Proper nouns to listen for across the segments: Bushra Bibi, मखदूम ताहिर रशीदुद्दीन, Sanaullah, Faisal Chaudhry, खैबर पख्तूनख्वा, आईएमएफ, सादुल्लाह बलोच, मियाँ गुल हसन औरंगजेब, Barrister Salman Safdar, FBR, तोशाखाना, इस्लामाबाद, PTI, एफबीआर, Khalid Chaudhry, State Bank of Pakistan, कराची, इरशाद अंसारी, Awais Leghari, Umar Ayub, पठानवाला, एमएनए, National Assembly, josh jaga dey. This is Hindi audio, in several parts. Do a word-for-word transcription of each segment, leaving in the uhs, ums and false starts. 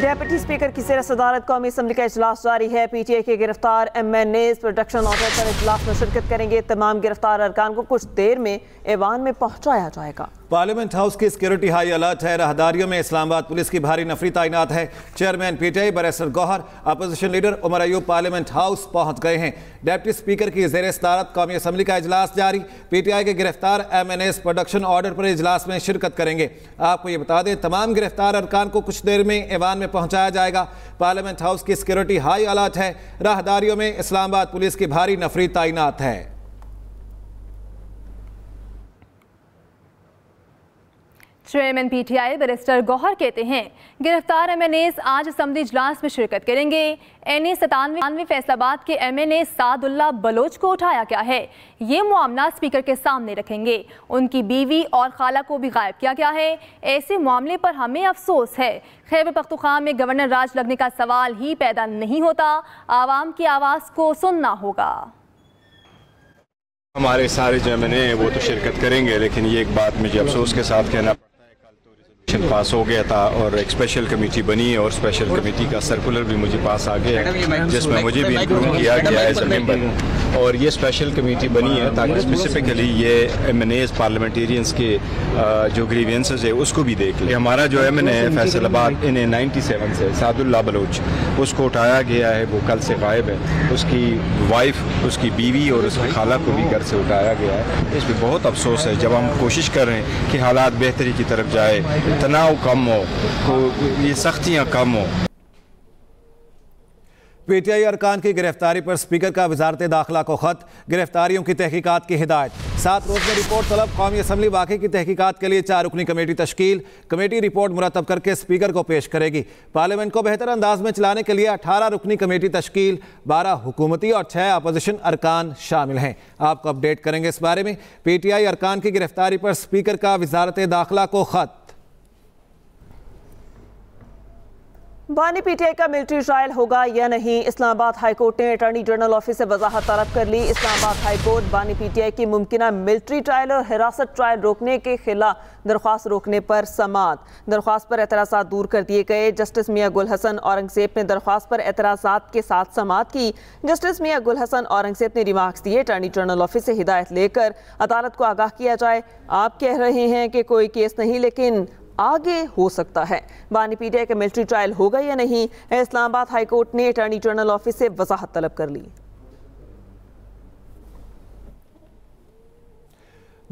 डेप्टी स्पीकर की सर सदारत कौमी असम्बली का इजलास जारी है। पी टी आई के गिरफ्तार M N As production order पर इजलास में शिरकत करेंगे। तमाम गिरफ्तार अरकान को कुछ देर में ऐवान में पहुंचाया जाएगा। पार्लियामेंट हाउस की सिक्योरिटी हाई अलर्ट है। राहदारियों में इस्लामाबाद पुलिस की भारी नफरी तैनात है। Chairman PTI barrister Gauhar, opposition leader Umar Ayub parliament house पहुंच गए हैं। डिप्टी स्पीकर की जेर सदारत कौमी असम्बली का इजलास जारी। पीटीआई के गिरफ्तार M N As production order पर इजलास में शिरकत करेंगे। आपको ये बता दें, तमाम गिरफ्तार अरकान को कुछ देर में ऐवान में पहुंचाया जाएगा। पार्लियामेंट हाउस की सिक्योरिटी हाई अलर्ट है। राहदारियों में इस्लामाबाद पुलिस की भारी नफरी तैनात है। चेयरमैन पीटीआई बैरिस्टर गौहर कहते हैं, गिरफ्तार एमएनएस आज असम्बली इजलास में शिरकत करेंगे। एनए सतानवे फैसलाबाद के एमएनए सादुल्लाह बलोच को उठाया गया है। ये मामला स्पीकर के सामने रखेंगे। उनकी बीवी और खाला को भी गायब किया गया है। ऐसे मामले पर हमें अफसोस है। खैबर पख्तूनख्वा में गवर्नर राज लगने का सवाल ही पैदा नहीं होता। आवाम की आवाज़ को सुनना होगा। हमारे सारे जो एमएनए वो तो शिरकत करेंगे, लेकिन ये एक बात मुझे अफसोस के साथ कहना पास हो गया था और एक स्पेशल कमेटी बनी है और स्पेशल कमेटी का सर्कुलर भी मुझे पास आ गया, जिसमें मुझे भी इंक्लूड किया गया एज ए मेंबर। और ये स्पेशल कमेटी बनी है ताकि स्पेसिफिकली ये एम एन एज पार्लियामेंटेरियंस के जो ग्रीवेंसेज है उसको भी देख ले। हमारा जो M N A Faisalabad N ninety seven से सादुल्लाह बलोच, उसको उठाया गया है, वो कल से गायब है। उसकी वाइफ, उसकी बीवी और उसकी खाला को भी घर से उठाया गया है। इस पर बहुत अफसोस है। जब हम कोशिश कर रहे हैं कि हालात बेहतरी की तरफ जाए, तनाव कम हो, तो ये सख्तियां कम हो। पीटीआई अरकान की गिरफ्तारी पर स्पीकर का वजारत दाखिला को खत, गिरफ्तारियों की तहकीकात की हिदायत। सात रोज में रिपोर्ट तलब। कौमी असम्बली वाक़े की तहकीकात के लिए चार रुकनी कमेटी तश्कील। कमेटी रिपोर्ट मुरतब करके स्पीकर को पेश करेगी। पार्लियामेंट को बेहतर अंदाज में चलाने के लिए अठारह रुकनी कमेटी तश्कील। बारह हुकूमती और छः अपोजिशन अरकान शामिल हैं। आपको अपडेट करेंगे इस बारे में। पीटीआई अरकान की गिरफ्तारी पर स्पीकर का वजारत दाखिला को खत। बानी पीटीआई का मिलिट्री ट्रायल होगा या नहीं, इस्लामाबाद हाईकोर्ट ने अटॉर्नी जनरल ऑफिस से वजाहत तलब कर ली। इस्लामाबाद हाईकोर्ट बानी पीटीआई की मुमकिना मिलिट्री ट्रायल और हिरासत ट्रायल रोकने के खिलाफ दरख्वास्त रोकने पर समात। दरख्वास्त पर एतराज़ात दूर कर दिए गए। जस्टिस मियाँ गुल हसन औरंगजेब ने दरख्वास्त पर एतराज़ात के साथ समात की। जस्टिस मियाँ गुल हसन औरंगजेब ने रिमार्क्स दिए। अटॉर्नी जनरल ऑफिस से हिदायत लेकर अदालत को आगाह किया जाए। आप कह रहे हैं कि कोई केस नहीं, लेकिन आगे हो सकता है। बानी पीटीआई का मिलिट्री ट्रायल होगा या नहीं, इस्लामाबाद हाईकोर्ट ने अटॉर्नी जनरल ऑफिस से वजाहत तलब कर ली।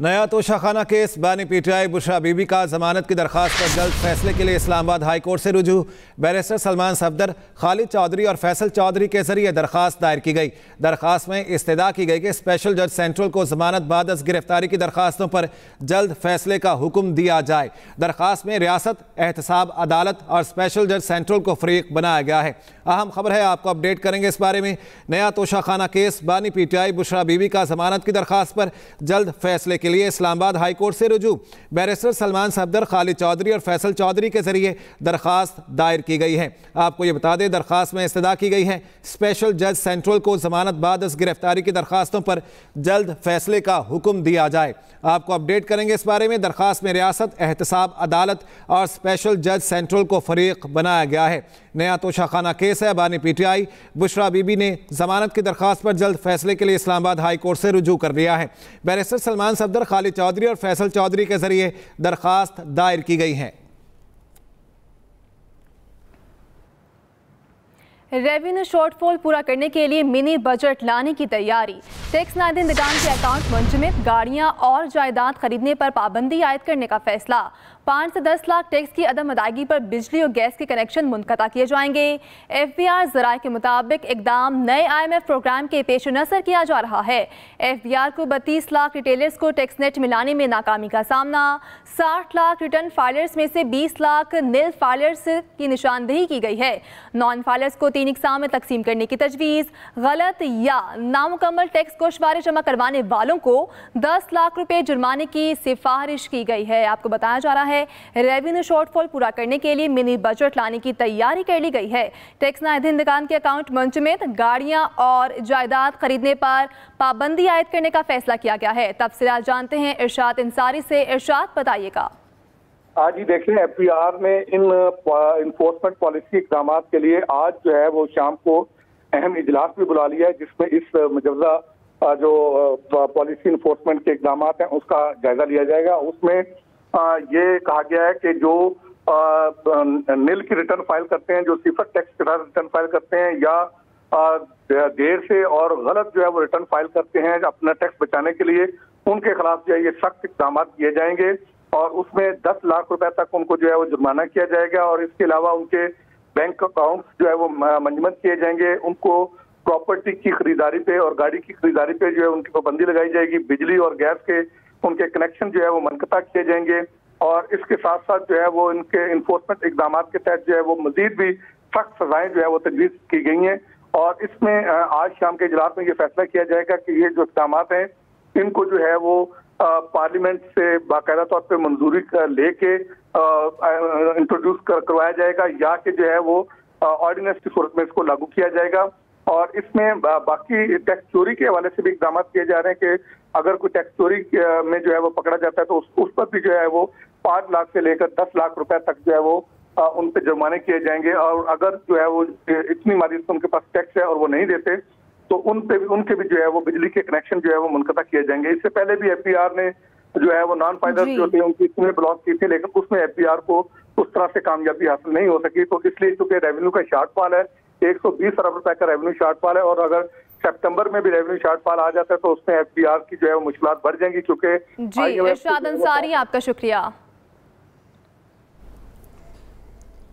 नया तोशाखाना केस, बानी पीटीआई बुशरा बीबी का जमानत की दरख्वास्त पर जल्द फैसले के लिए इस्लामाबाद हाईकोर्ट से रुजू। बैरिस्टर सलमान सफदर, खालिद चौधरी और फैसल चौधरी के जरिए दरख्वास्त दायर की गई। दरख्वास्त में इस्तदा की गई कि स्पेशल जज सेंट्रल को जमानत बाद अस गिरफ्तारी की दरख्वास्तों पर जल्द फैसले का हुक्म दिया जाए। दरख्वास्त में रियासत, एहतसाब अदालत और स्पेशल जज सेंट्रल को फरीक बनाया गया है। अहम खबर है, आपको अपडेट करेंगे इस बारे में। नया तोशाखाना केस, बानी पीटीआई बुशरा बीबी का जमानत की दरख्वास्त पर जल्द फैसले के लिए इस्लामाबाद हाईकोर्ट से रुजू। बैरिस्टर सलमान सफदर, खालिद चौधरी और फैसल चौधरी के जरिए दरख्वास्त दायर की गई है। आपको ये बता दें, दरख्वास्त में इस्तदा की गई है स्पेशल जज सेंट्रल को जमानत बाद अस गिरफ्तारी की दरख्वास्तों पर जल्द फैसले का हुक्म दिया जाए। आपको अपडेट करेंगे इस बारे में। दरख्वास्त में रियासत, एहतसाब अदालत और स्पेशल जज सेंट्रल को फरीक बनाया गया है। नया तोशाखाना केस है। बानी पीटीआई बुशरा बीबी ने जमानत की दरख्वास्त पर जल्द फैसले के लिए इस्लामाबाद हाईकोर्ट से रुजू कर लिया है। बैरिस्टर सलमान सफदर, खालिद चौधरी और फैसल चौधरी के जरिए दरख्वास्त दायर की गई है। रेवेन्यू शॉर्टफॉल पूरा करने के लिए मिनी बजट लाने की तैयारी। टैक्स नादहिंदगान के अकाउंट मंजूर, गाड़ियां और जायदाद खरीदने पर पाबंदी आयद करने का फैसला। पाँच से दस लाख टैक्स की अदम अदायगी पर बिजली और गैस के कनेक्शन मुनक़ता किए जाएंगे। एफबीआर ज़राए के मुताबिक इकदाम नए आईएमएफ प्रोग्राम के पेश नज़र किया जा रहा है। एफबीआर को बत्तीस लाख रिटेलर्स को टैक्स नेट मिलाने में नाकामी का सामना। साठ लाख रिटर्न फाइलर्स में से बीस लाख नील फाइलर्स की निशानदेही की गई है। नॉन फाइलर्स को तीन इकसाम में तकसीम करने की तजवीज़। गलत या नामुकम्मल टैक्स को शुमारे जमा करवाने वालों को दस लाख रुपये जुर्माने की सिफारिश की गई है। आपको बताया जा रहा है, रेवेन्यू शॉर्टफॉल पूरा करने के लिए मिनी बजट लाने की तैयारी कर ली गई है। टैक्स नादहिंदगान के अकाउंट मंच में गाड़ियां और जायदाद खरीदने पर पाबंदी आयद करने का फैसला किया गया है। तफसीलात जानते हैं इरशाद अंसारी से। इरशाद, बताइएगा। आज ही देख लें, एफ बी आर ने इन इन्फोर्समेंट पॉलिसी इकदाम के लिए आज जो है वो शाम को अहम इजलास भी बुला लिया है, जिसमें इस मुजवजा जो पॉलिसी इन्फोर्समेंट के इकदाम हैं उसका जायजा लिया जाएगा। उसमें ये कहा गया है कि जो निल की रिटर्न फाइल करते हैं, जो सिफर टैक्स के साथ रिटर्न फाइल करते हैं या देर से और गलत जो है वो रिटर्न फाइल करते हैं अपना टैक्स बचाने के लिए, उनके खिलाफ जो है ये सख्त इकदाम किए जाएंगे और उसमें दस लाख रुपए तक उनको जो है वो जुर्माना किया जाएगा और इसके अलावा उनके बैंक अकाउंट्स जो है वो मंजमत किए जाएंगे। उनको प्रॉपर्टी की खरीदारी पे और गाड़ी की खरीदारी पे जो है उनकी पाबंदी लगाई जाएगी। बिजली और गैस के उनके कनेक्शन जो है वो मनकता किए जाएंगे और इसके साथ साथ जो है वो इनके इन्फोर्समेंट इकदाम के तहत जो है वो मजीद भी सख्त सजाएं जो है वो तजवीज़ की गई हैं। और इसमें आज शाम के इजलास में ये फैसला किया जाएगा कि ये जो इकदाम हैं इनको जो है वो पार्लियामेंट से बाकायदा तौर पे मंजूरी लेके इंट्रोड्यूस कर, करवाया जाएगा या कि जो है वो ऑर्डिनेंस की सूरत में इसको लागू किया जाएगा। और इसमें बा, बाकी टैक्स चोरी के हवाले से भी इकदाम किए जा रहे हैं कि अगर कोई टैक्स चोरी में जो है वो पकड़ा जाता है तो उस, उस पर भी जो है वो पाँच लाख से लेकर दस लाख रुपए तक जो है वो आ, उन पर जुर्माने किए जाएंगे। और अगर जो है वो इतनी मालिक उनके पास टैक्स है और वो नहीं देते तो उन पे भी उनके भी जो है वो बिजली के कनेक्शन जो है वो मुनक़ता किए जाएंगे। इससे पहले भी एफबीआर ने जो है वो नॉन फाइनल जो थे उनकी इसमें ब्लॉक की थी, लेकिन उसमें एफबीआर को उस तरह से कामयाबी हासिल नहीं हो सकी। तो इसलिए चूंकि रेवेन्यू का शार्टफॉल है, एक सौ बीस अरब रुपए का रेवेन्यू शार्टफॉल है और अगर सितंबर में भी रेवेन्यू शार्टफॉल आ जाता है तो उसमें एफबीआर की जो है वो मुश्किल बढ़ जाएंगी। चूंकि आपका शुक्रिया।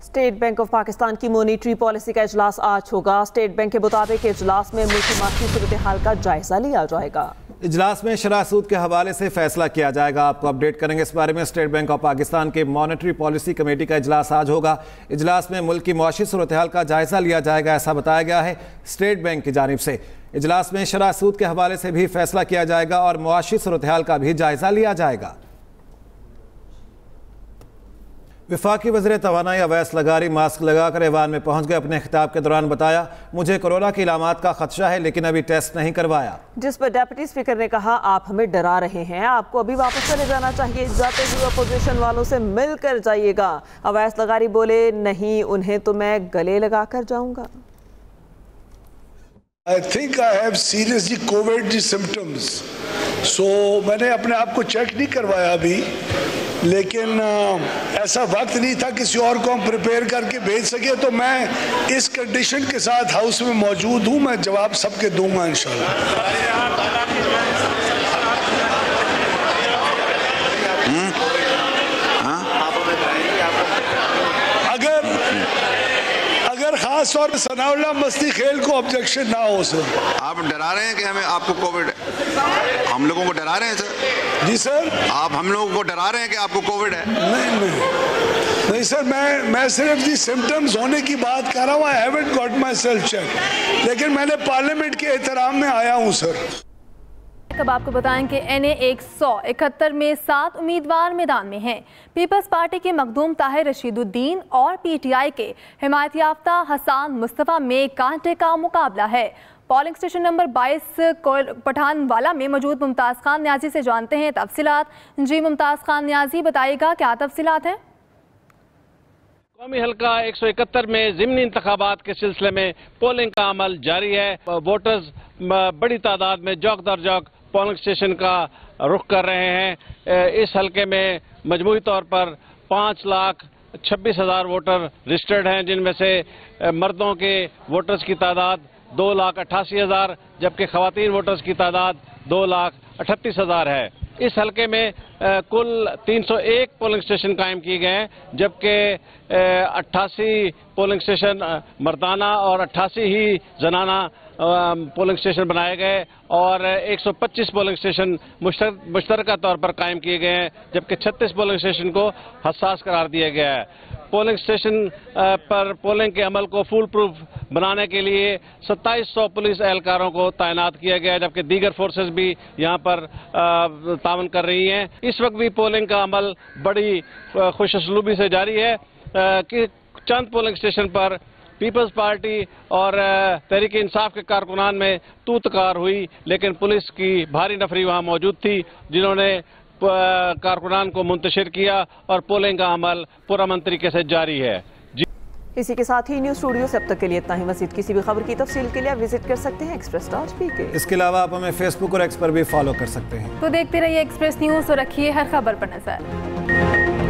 स्टेट बैंक ऑफ पाकिस्तान की मॉनिटरी पॉलिसी का इजलास आज होगा। स्टेट बैंक के मुताबिक इजलास में मुल्की मार्केट की सूरत हाल का जायजा लिया जाएगा। इजलास में शरह सूद के हवाले से फैसला किया जाएगा, आपको अपडेट करेंगे इस बारे में। स्टेट बैंक ऑफ पाकिस्तान के मॉनिटरी पॉलिसी कमेटी का इजलास आज होगा। इजलास में मुल्क की माशी सूरत हाल का जायजा लिया जाएगा, ऐसा बताया गया है स्टेट बैंक की जानिब से। इजलास में शरह सूद के हवाले से भी फैसला किया जाएगा और माशी सूरत हाल का भी जायजा लिया जाएगा। वफाकी वज़ीर तवानाई अवैस लगारी मास्क लगाकर ईवान में पहुंच गए। अपने खिताब के दौरान बताया, मुझे कोरोना की इलामात का खदशा है लेकिन अभी टेस्ट नहीं करवाया। जिस पर डेप्यूटी स्पीकर ने कहा, आप हमें डरा रहे हैं, आपको अभी वापस चले जाना चाहिए, जाते हुए अपोजिशन वालों से मिलकर जाइएगा। अवैस लगारी बोले, नहीं उन्हें तो मैं गले लगा कर जाऊँगा। I think I have seriously covid symptoms, so मैंने अपने आप को चेक नहीं करवाया अभी, लेकिन आ, ऐसा वक्त नहीं था किसी और को हम प्रिपेयर करके भेज सके, तो मैं इस कंडीशन के साथ हाउस में मौजूद हूँ। मैं जवाब सबके दूंगा इंशाल्लाह। अगर अगर खास तौर पर सनाउल्लाह मस्ती खेल को ऑब्जेक्शन ना हो। सर आप डरा रहे हैं कि हमें आपको कोविड, हम लोगों को डरा रहे हैं सर? जी सर, आप हम लोगों को डरा रहे हैं कि आपको कोविड है? नहीं नहीं नहीं सर, मैं मैं सिर्फ जी सिम्टम्स होने की बात कर रहा हूँ। I haven't got my self check, लेकिन मैंने पार्लियामेंट के एहतराम में आया हूँ सर। अब आपको बताएं कि एन ए एक सौ इकहत्तर में सात उम्मीदवार मैदान में हैं। पीपल्स पार्टी के मखदूम ताहिर रशीदुद्दीन और पीटीआई के हिमायत याफ्ता हसान मुस्तफ़ा में कांटे का मुकाबला है। पोलिंग स्टेशन नंबर बाईस पठानवाला में मौजूद मुमताज़ खान न्याजी से जानते हैं तफसीलात। जी मुमताज़ खान न्याजी बताइएगा क्या तफसीलात हैं? कौमी हल्का एक सौ इकहत्तर में ज़िमनी इंतखाबात के सिलसिले में पोलिंग का अमल जारी है। वोटर्स बड़ी तादाद में जौक दर जौक पोलिंग स्टेशन का रुख कर रहे हैं। इस हलके में मजमूई तौर पर पाँच लाख छब्बीस हज़ार वोटर रजिस्टर्ड हैं, जिनमें से मर्दों के वोटर्स की तादाद दो लाख अट्ठासी हज़ार जबकि ख़वातीन वोटर्स की तादाद दो लाख अठतीस हज़ार है। इस हलके में कुल तीन सौ एक पोलिंग स्टेशन कायम किए गए हैं, जबकि अट्ठासी पोलिंग स्टेशन मर्दाना और अट्ठासी ही जनाना पोलिंग स्टेशन बनाए गए और एक सौ पच्चीस पोलिंग स्टेशन मुश्तरका तौर पर कायम किए गए हैं, जबकि छत्तीस पोलिंग स्टेशन को हसास करार दिया गया है। पोलिंग स्टेशन पर पोलिंग के अमल को फूल प्रूफ बनाने के लिए सत्ताईस सौ पुलिस एहलकारों को तैनात किया गया है, जबकि दीगर फोर्सेस भी यहां पर तावन कर रही हैं। इस वक्त भी पोलिंग का अमल बड़ी खुशअसलूबी से जारी है कि चंद पोलिंग स्टेशन पर पीपल्स पार्टी और तहरीक इंसाफ के कारकुनान में तूतकार हुई, लेकिन पुलिस की भारी नफरी वहां मौजूद थी, जिन्होंने कारकुनान को मुंतशिर किया और पोलिंग का अमल पुरअमन तरीके से जारी है। इसी के साथ ही न्यूज़ स्टूडियो से अब तक के लिए इतना ही। मज़ीद किसी भी खबर की तफसील के लिए आप विजिट कर सकते हैं एक्सप्रेस डॉट पी के। इसके अलावा आप हमें फेसबुक और एक्स पर भी फॉलो कर सकते हैं। तो देखते रहिए एक्सप्रेस न्यूज़ और रखिए हर खबर पर नजर।